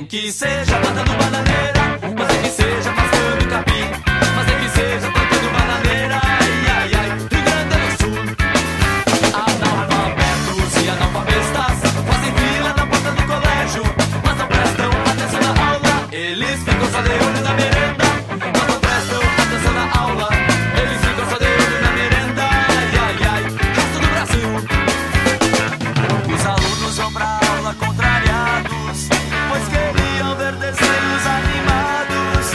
Nem que seja plantando bananeira, mas nem que seja pastando capim, mas nem que seja plantando bananeira. Ai, ai, ai, Rio Grande do Sul. Analfabetos e analfabestas fazem fila na porta do colégio, mas não prestam atenção na aula. Eles ficam só de olho na merenda, mas não prestam atenção na aula. Eles ficam só de olho na merenda. Ai, ai, ai, resto do Brasil. Os alunos vão pra aula contrariados, pois queriam ver desenhos animados.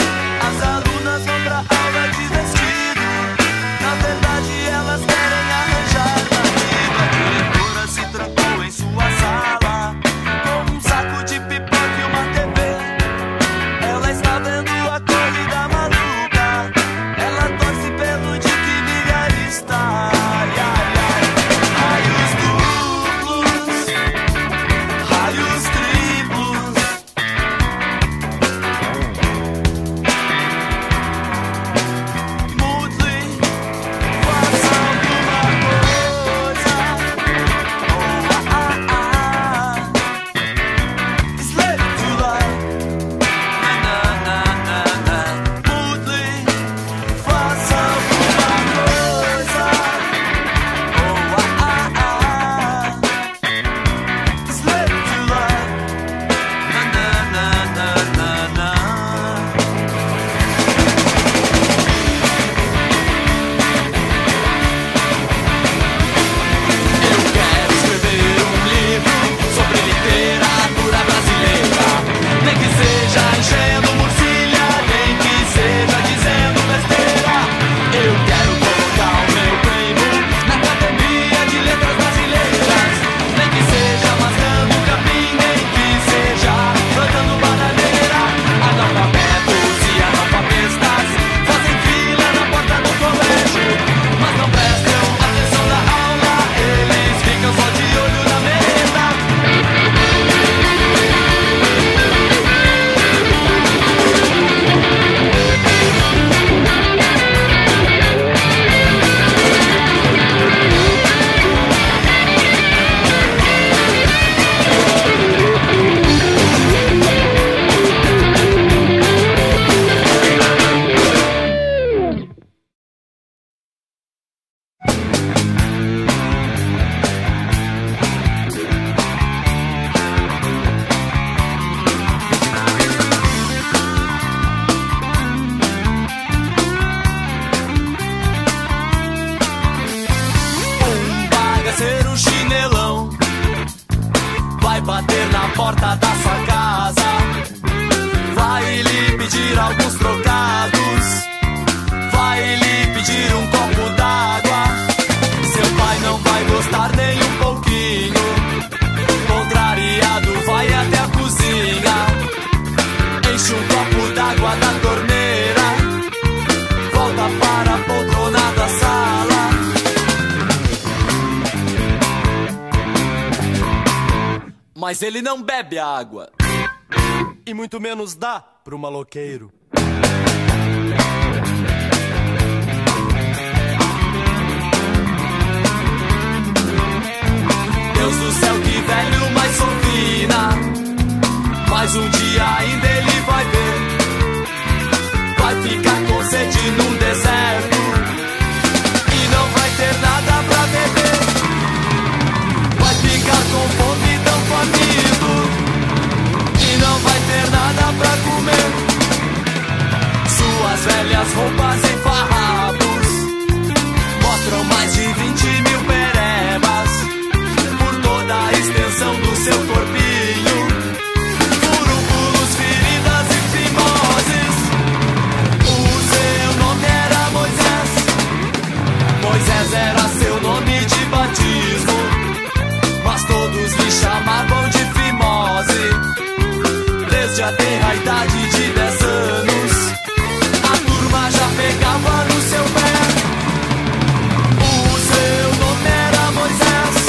As alunas vão pra aula de vestido, na verdade elas querem arranjar marido. A diretora se trancou em sua sala, com um saco de pipoca e uma TV. Ela está vendo a corrida maluca, ela torce pelo Dique Vigarista. Ai, ai, ai, raios duplos, raios triplos. Mude, faça alguma coisa. Oh, ah, ah, ah. Slave to life. Na, na, na, na. Mude, faça alguma coisa. Oh, ah, ah, ah. Slave to life. Na, na, na, na, na, na. Eu quero escrever um livro sobre literatura brasileira, nem que seja enchendo murcilha, nem que seja dizendo besteira. Eu quero colocar o meu prêmio na Academia de Letras Brasileiras, nem que seja mascando capim, nem que seja plantando bananeira. Analfabetos e analfabestas fazem fila na porta do colégio, mas não prestam atenção na aula. Eles ficam só de olho na merenda. Um bagaceiro chinelão vai bater na porta da sua casa, vai lhe pedir alguns trocados, vai lhe pedir um copo d'água. Seu pai não vai gostar nem um pouquinho, contrariado vai até a cozinha, enche um copo d'água na torneira, volta para a poltrona da sala. Mas ele não bebe a água, e muito menos dá pro maloqueiro. Deus do céu, que velho mais sofina, mas um dia ainda ele vai ver, vai ficar com sede num deserto e não vai ter nada pra beber, vai ficar com fome tão faminto e não vai ter nada pra comer. Suas velhas roupas em farrapos mostram mais de 20.000 perebas por toda a extensão do seu corpinho, furúnculos, feridas e fimoses. O seu nome era Moisés, Moisés era seu nome de batismo, mas todos lhe chamavam de fimose. Desde a tenra idade de 10 anos, a turma já pegava no seu pé. O seu nome era Moisés.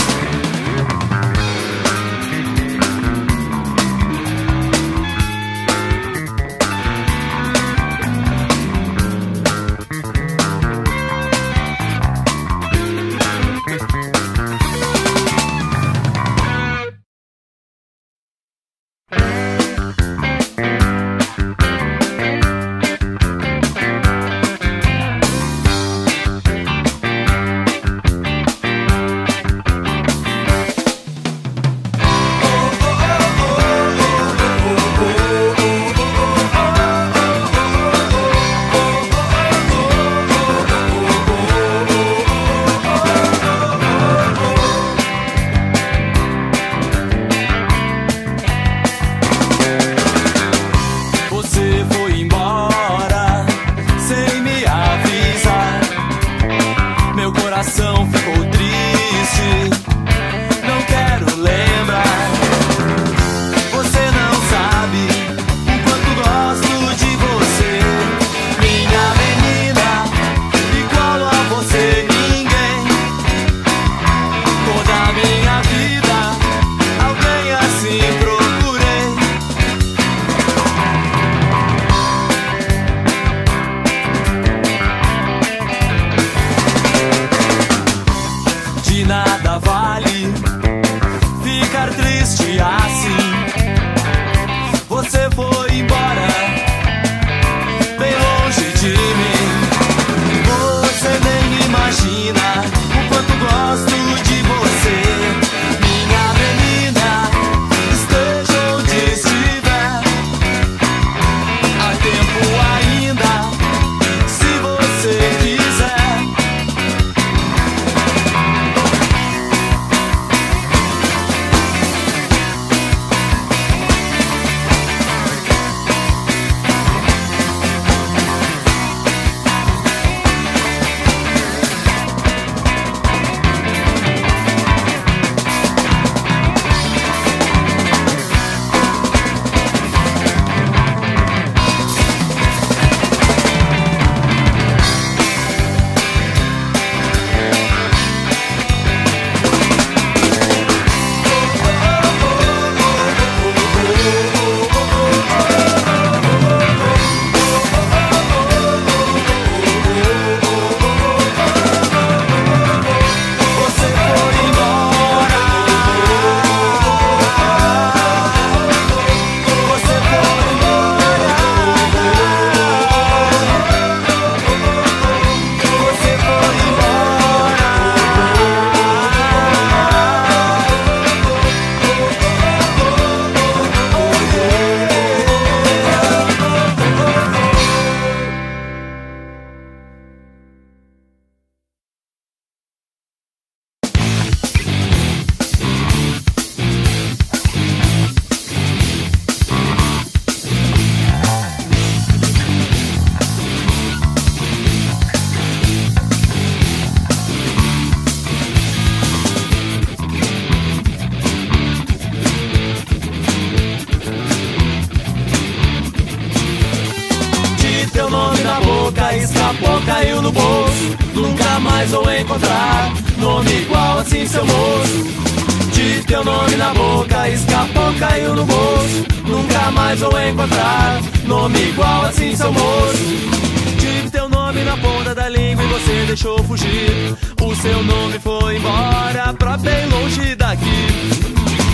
escapou, caiu no bolso. Nunca mais vou encontrar nome igual assim, seu moço. De teu nome na boca, escapou, caiu no bolso. Nunca mais vou encontrar nome igual assim, seu moço. Tive teu nome na ponta da língua e você deixou fugir. O seu nome foi embora pra bem longe daqui.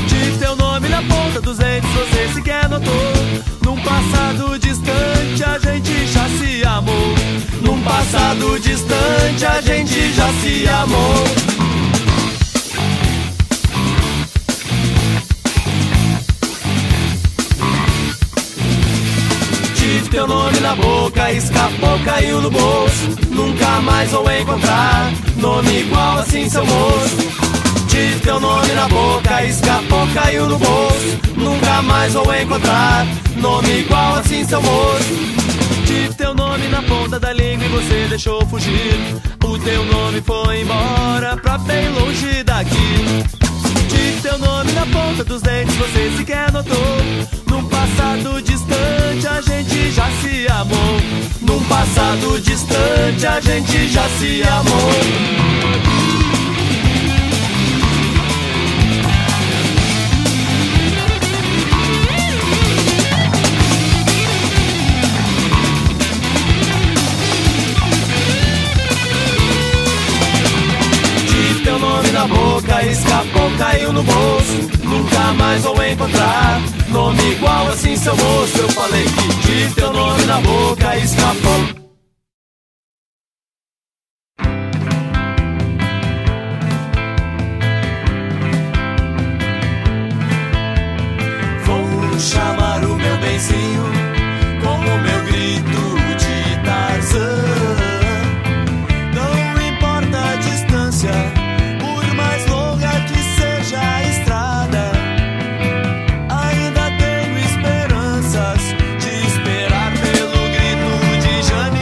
Tive teu nome na ponta dos dentes, você sequer notou. Num passado distante a gente já se amou. Num passado distante a gente já se amou. Teu nome na boca, escapou, caiu no bolso. Nunca mais vou encontrar nome igual assim, seu moço. Tive teu nome na boca, escapou, caiu no bolso. Nunca mais vou encontrar nome igual assim, seu moço. Tive teu nome na ponta da língua e você deixou fugir. O teu nome foi embora pra bem longe daqui. Tive teu nome na ponta dos dentes, você sequer notou. Num passado distante a gente já se amou. Num passado distante a gente já se amou. Tive teu nome na boca, escapou, caiu no bolso. Nunca mais vou encontrar nome igual assim, seu moço. Eu falei que tive teu nome na boca, escapou. Vou chamar o meu benzinho com o meu grito de Tarzan. Não importa a distância, ainda tenho esperanças de esperar pelo grito de Jane.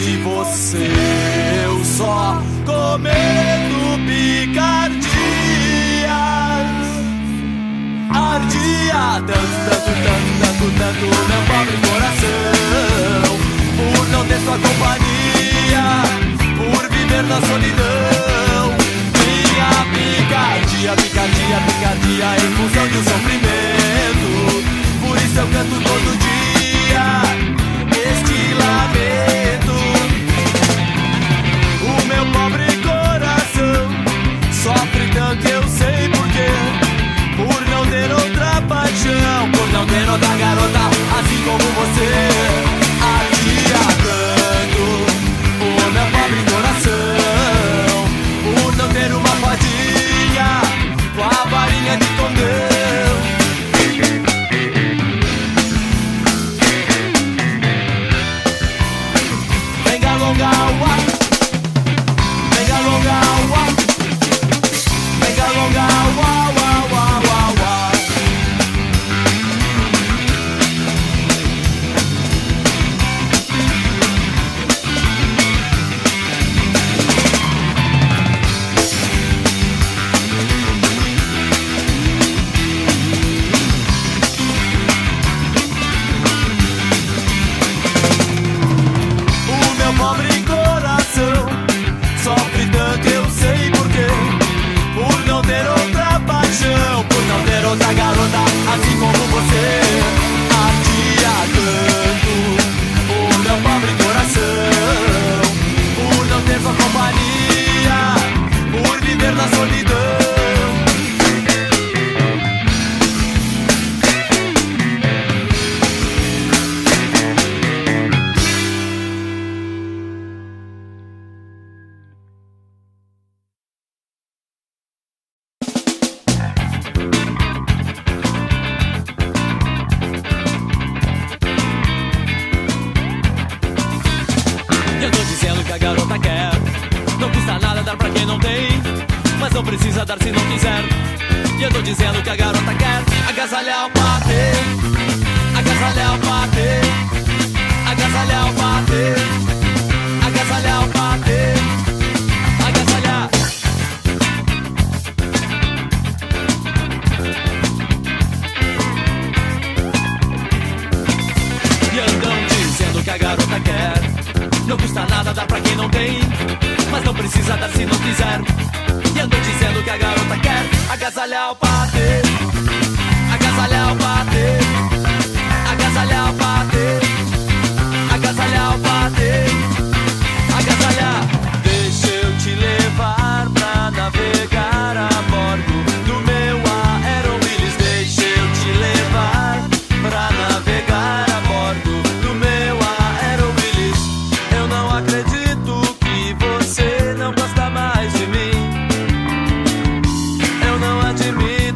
de você eu só cometo picardias. Ardia tanto meu pobre coração, por não ter sua companhia, por viver na solidão. Minha picardia em função de um sofrimento. Por isso eu canto todo dia este lamento. O meu pobre coração sofre tanto, eu sei porquê. Por não ter outra paixão, por não ter outra garota assim como você. Ardia tanto o meu pobre coração, por não ter uma fadinha com a varinha de condão.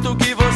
Don't give up.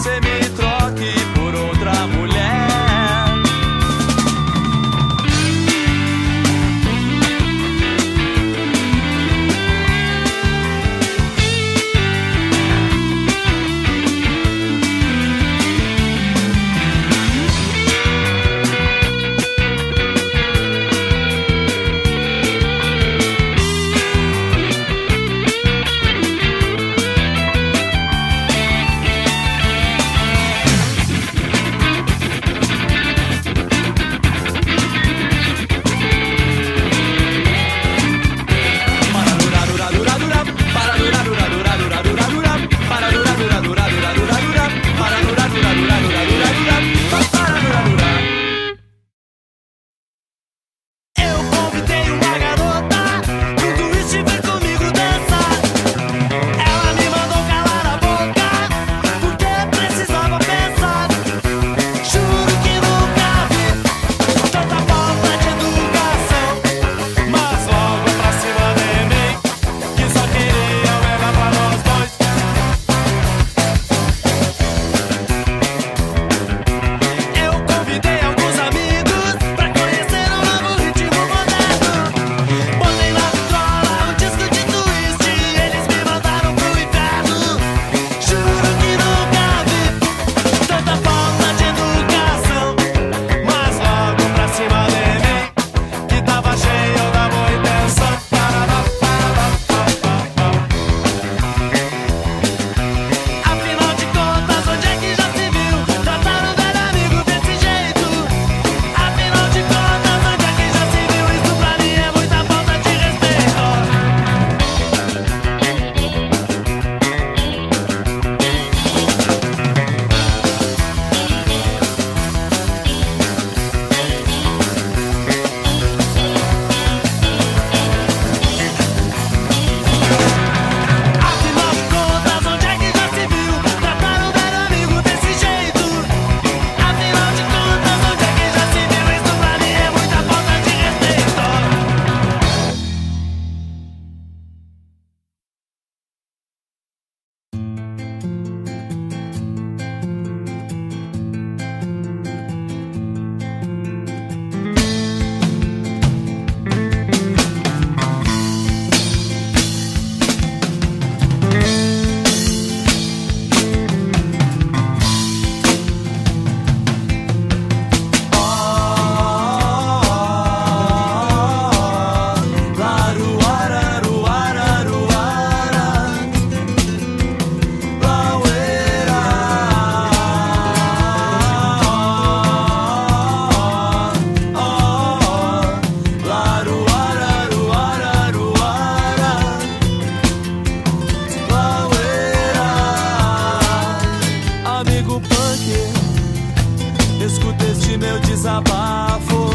desabafo,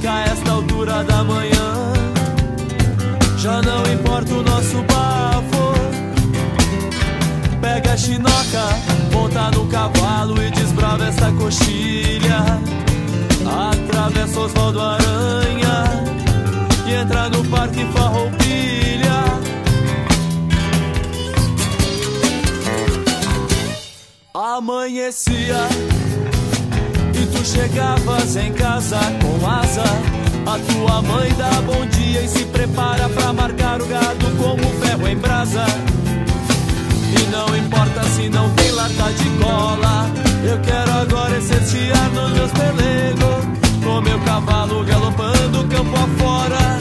que a esta altura da manhã já não importa o nosso bafo. Pega a chinoca, monta no cavalo e desbrava essa coxilha. Atravessa Osvaldo Aranha e entra no Parque Farroupilha. Amanhecia, chegavas em casa com asa. A tua mãe dá bom dia e se prepara pra marcar o gado como ferro em brasa. E não importa se não tem lata de cola, eu quero agora exercitar nos meus pelegos, com meu cavalo galopando campo afora.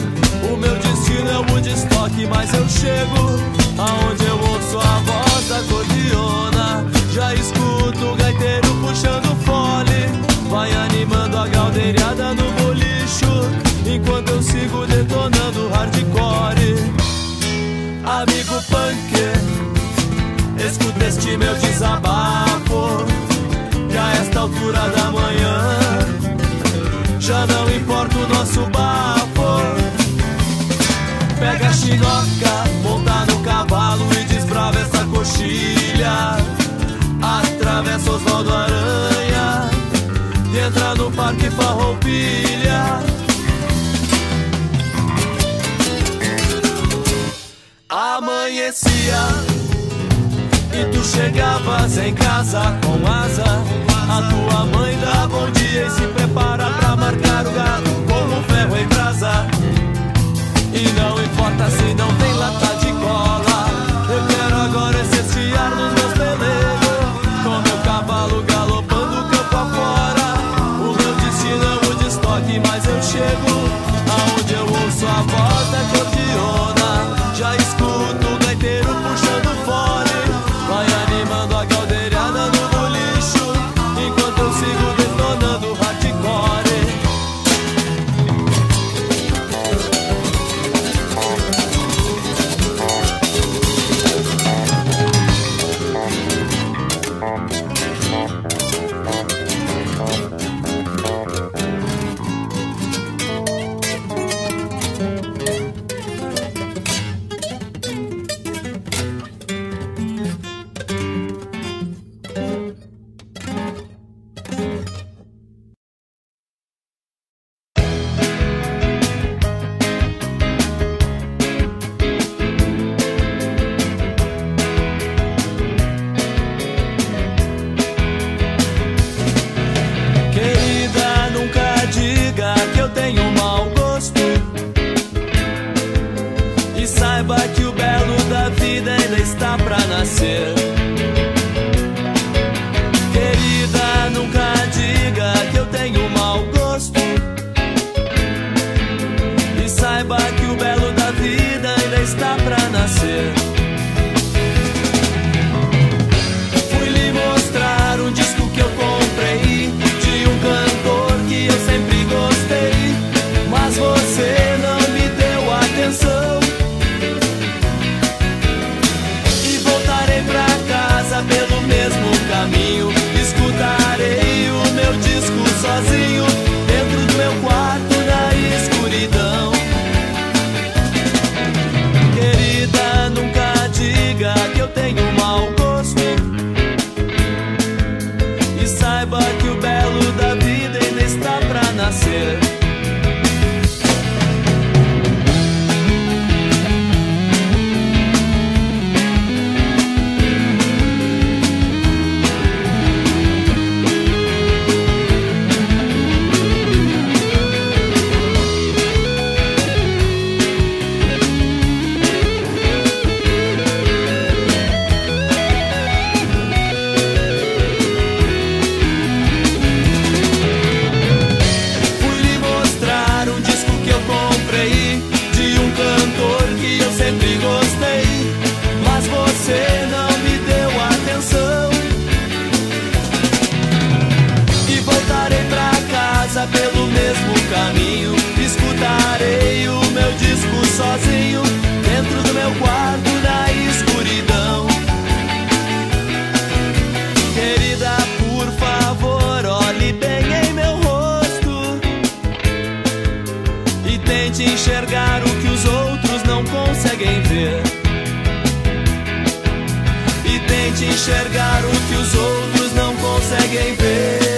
O meu destino é o Woodstock, mas eu chego aonde eu ouço a voz da cordiona. Já escuto o gaiteiro puxando fole, vai animando a galdeirada no bolicho, enquanto eu sigo detonando hardcore. Amigo punk, escuta este meu desabafo, que a esta altura da manhã já não importa o nosso bafo. Pega a chinoca, monta no cavalo e desbrava essa coxilha. Atravessa Osvaldo Aranha e entra no Parque Farroupilha. Amanhecia e tu chegavas em casa com asa. A tua mãe dá bom dia e se prepara pra marcar o gado como ferro em brasa. E não importa se não tem lata de cola, eu quero agora exercitar nos meus pelegos, com meu cavalo galopando campo afora. Mas eu chego aonde eu ouço a voz da cordiona. Já escuto o gaiteiro puxando fole, vai animando a galdeirada no bolicho, enquanto eu sigo detonando hardcore. importante enxergar o que os outros não conseguem ver. E tente enxergar o que os outros não conseguem ver.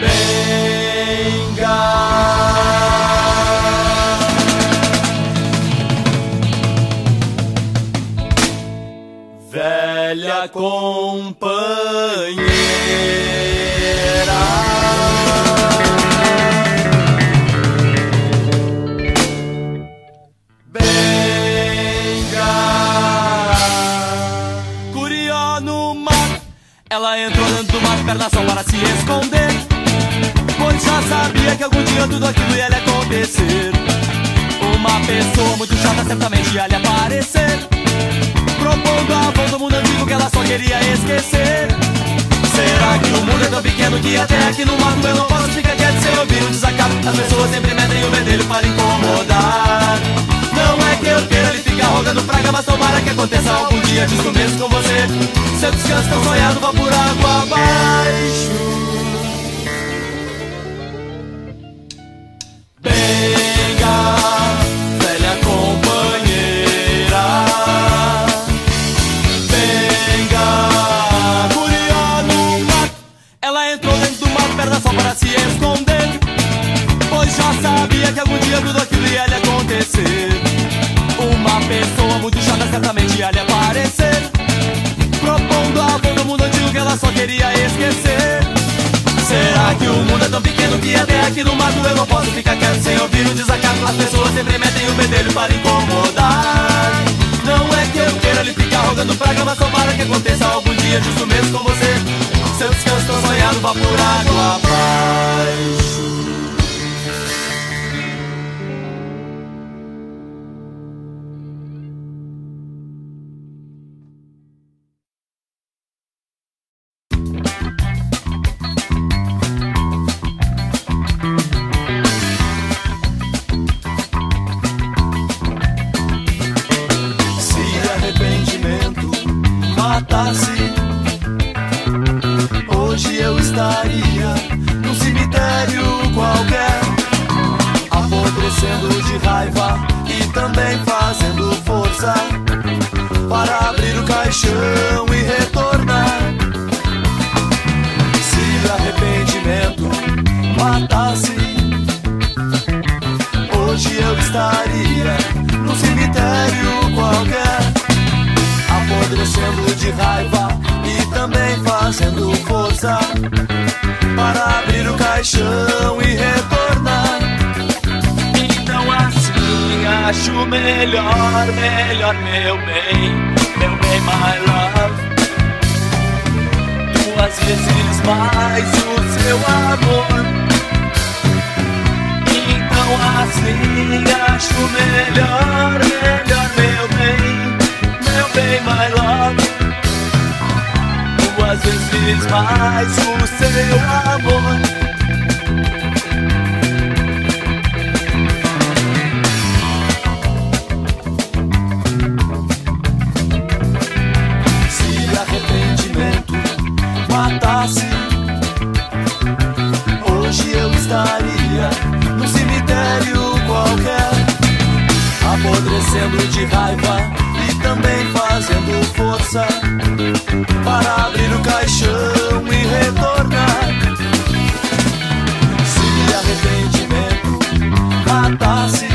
venga, velha companheira. Ela entrou dentro de uma hibernação para se esconder, pois já sabia que algum dia tudo aquilo ia lhe acontecer. Uma pessoa muito chata certamente ia lhe aparecer, propondo a volta ao mundo antigo que ela só queria esquecer. Será que o mundo é tão pequeno que até aqui no mato eu não posso ficar quieto sem ouvir um desacato? As pessoas sempre metem o bedelho para incomodar. Não é que eu queira lhe ficar rogando praga, mas tomara que aconteça algum dia descomeço com você. Seu descanso tão sonhado vá por água abaixo. Venga, velha companheira. Venga, guria no mato. Ela entrou dentro de uma perna só para se esconder, pois já sabia que algum dia tudo aquilo ia lhe acontecer. Uma pessoa muito chata certamente ia lhe aparecer, propondo a volta ao mundo antigo que ela só queria esquecer. Será que o mundo é tão pequeno que até aqui no mato eu não posso ficar quieto sem ouvir o desacato? As pessoas sempre metem o bedelho para incomodar. Não é que eu queira lhe ficar rogando praga, mas tomara que aconteça algum dia justo mesmo com você. Seu descanso tão sonhado vá por água abaixo. Hoje eu estaria num cemitério qualquer, apodrecendo de raiva e também fazendo força para abrir o caixão e retornar. Se o arrependimento matasse, hoje eu estaria num cemitério qualquer, apodrecendo de raiva e também fazendo força para abrir o caixão e retornar. Então assim acho melhor, melhor meu bem, my love. Duas vezes mais o seu amor. Então assim acho melhor, melhor meu bem, my love. Duas vezes mais o seu amor. Se arrependimento matasse, hoje eu estaria num cemitério qualquer, apodrecendo de raiva também fazendo força para abrir o caixão e retornar. Se arrependimento matasse,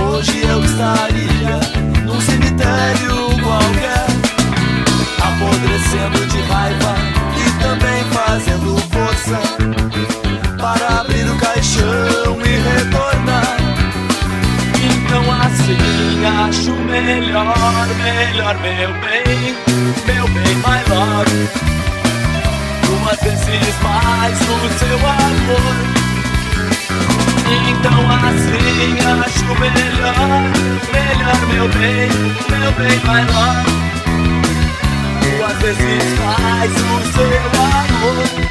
hoje eu estaria num cemitério qualquer, apodrecendo de raiva e também fazendo força para abrir o caixão e retornar. Então assim acho melhor, melhor meu bem, my love. Duas vezes mais o seu amor. Então assim acho melhor, melhor meu bem, my love. Duas vezes mais o seu amor.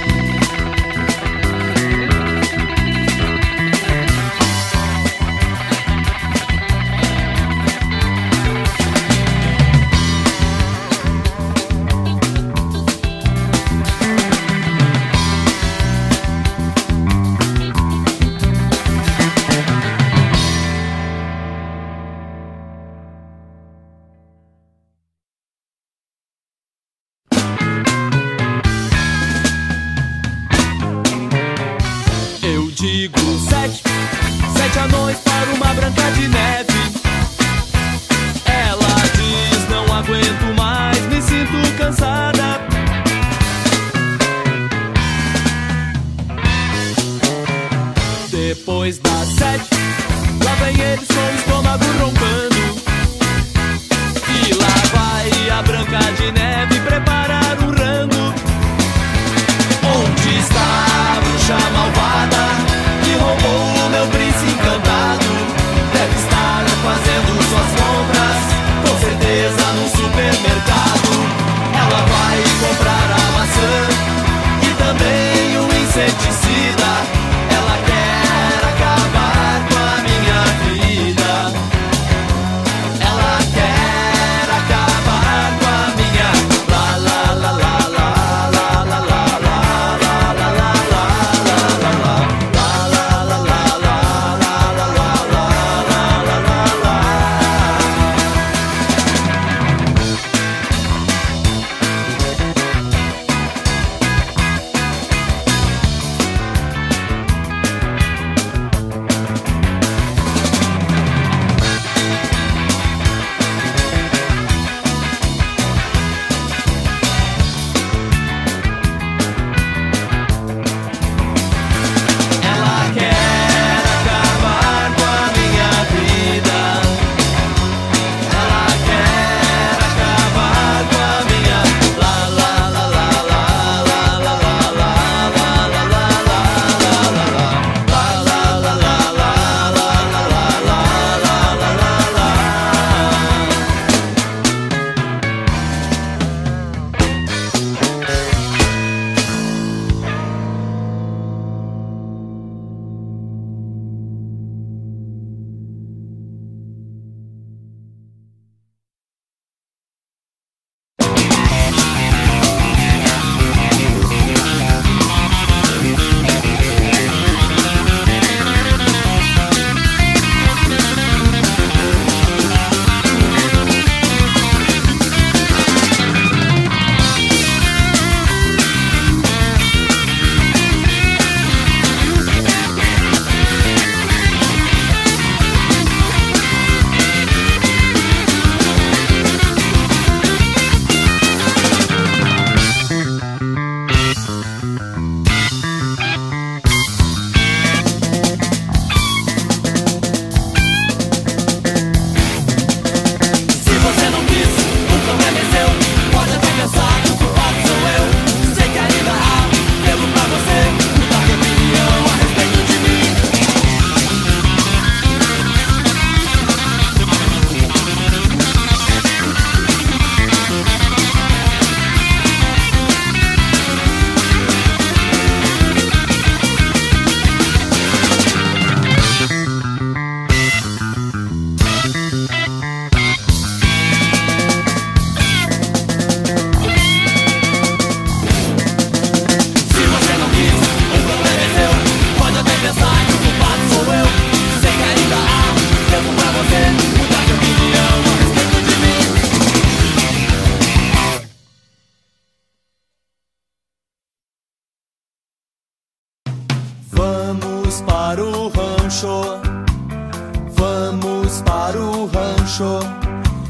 rancho.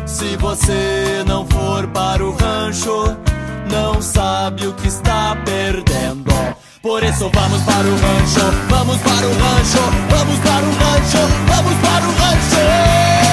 Se você não for para o rancho, não sabe o que está perdendo. Por isso vamos para o rancho, vamos para o rancho, vamos para o rancho, vamos para o rancho.